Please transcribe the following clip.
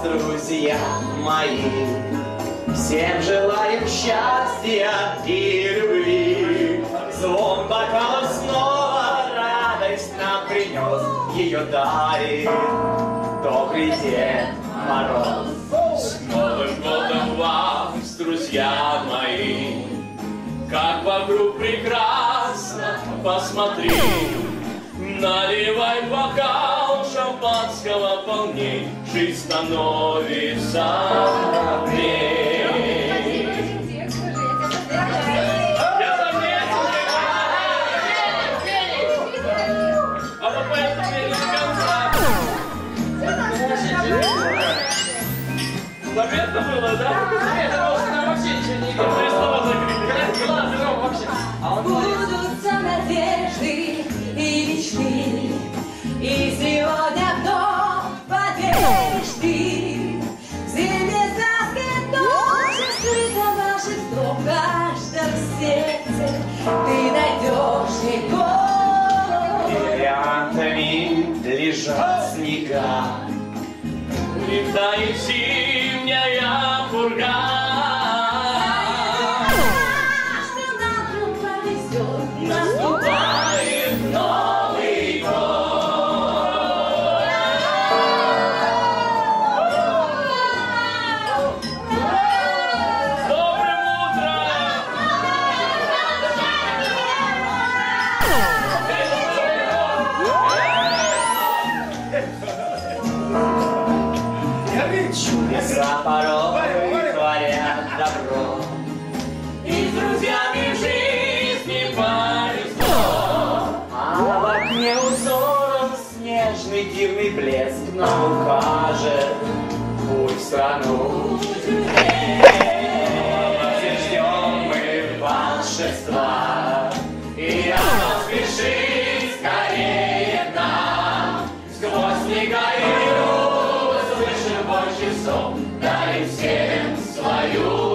вас, друзья мои. Всем желаем счастья и любви. Звон бокалов снова радость нам принес, ее дарит добрый Дед Мороз. С Новым годом вас, друзья мои, как вокруг прекрасно, посмотри. Наливай бокал шампанского полней, жизнь становится ней. Я заметил, а вы поэтому не до конца. Заметно было, да? Потому что нам вообще ничего не видно. Твои слова закрыты. Будутся надежды и мечты, и сегодня вновь поверишь ты. В зиме сказки ночи скрыто божество в каждом сердце. Ты найдешь его. Бриллиантами лежат снега, летает зимняя пурга. Чудеса порой творят добро, и с друзьями в жизни повезло. А в окне узором снежный дивный блеск нам укажет путь в страну. Ждем мы волшебства, и оно спешит скорее к нам. Сквозь снега и дарим всем свою.